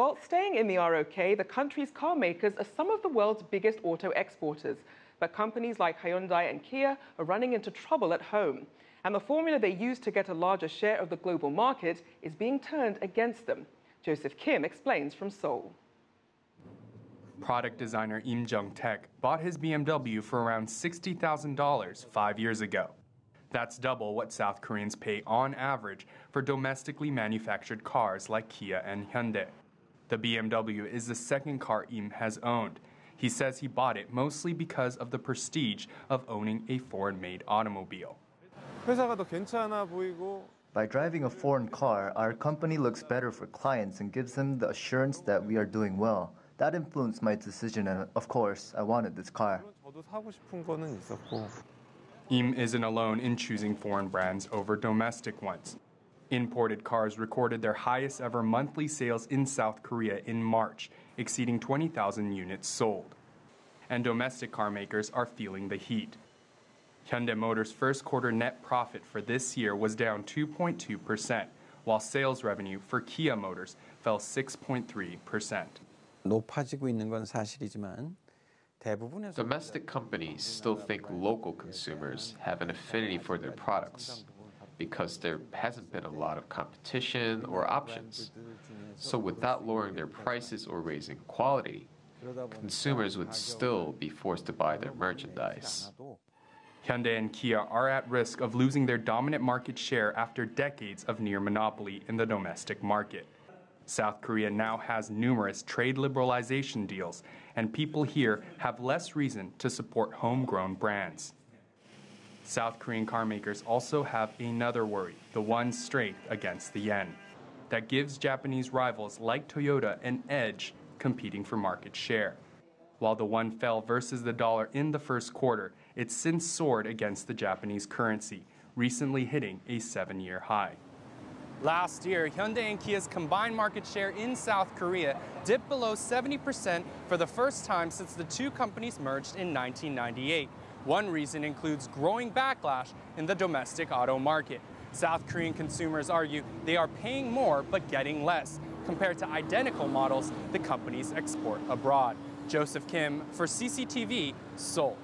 Well, staying in the ROK, the country's car makers are some of the world's biggest auto exporters. But companies like Hyundai and Kia are running into trouble at home. And the formula they use to get a larger share of the global market is being turned against them. Joseph Kim explains from Seoul. Product designer Im Jung-taek bought his BMW for around $60,000 5 years ago. That's double what South Koreans pay on average for domestically manufactured cars like Kia and Hyundai. The BMW is the second car Im has owned. He says he bought it mostly because of the prestige of owning a foreign-made automobile. By driving a foreign car, our company looks better for clients and gives them the assurance that we are doing well. That influenced my decision, and of course, I wanted this car. Im isn't alone in choosing foreign brands over domestic ones. Imported cars recorded their highest ever monthly sales in South Korea in March, exceeding 20,000 units sold. And domestic car makers are feeling the heat. Hyundai Motors' first quarter net profit for this year was down 2.2%, while sales revenue for Kia Motors fell 6.3%. Domestic companies still think local consumers have an affinity for their products because there hasn't been a lot of competition or options. So without lowering their prices or raising quality, consumers would still be forced to buy their merchandise. Hyundai and Kia are at risk of losing their dominant market share after decades of near monopoly in the domestic market. South Korea now has numerous trade liberalization deals, and people here have less reason to support homegrown brands. South Korean car makers also have another worry, the won's strength against the yen. That gives Japanese rivals like Toyota an edge competing for market share. While the won fell versus the dollar in the first quarter, it's since soared against the Japanese currency, recently hitting a 7-year high. Last year, Hyundai and Kia's combined market share in South Korea dipped below 70% for the first time since the two companies merged in 1998. One reason includes growing backlash in the domestic auto market. South Korean consumers argue they are paying more but getting less compared to identical models the companies export abroad. Joseph Kim for CCTV, Seoul.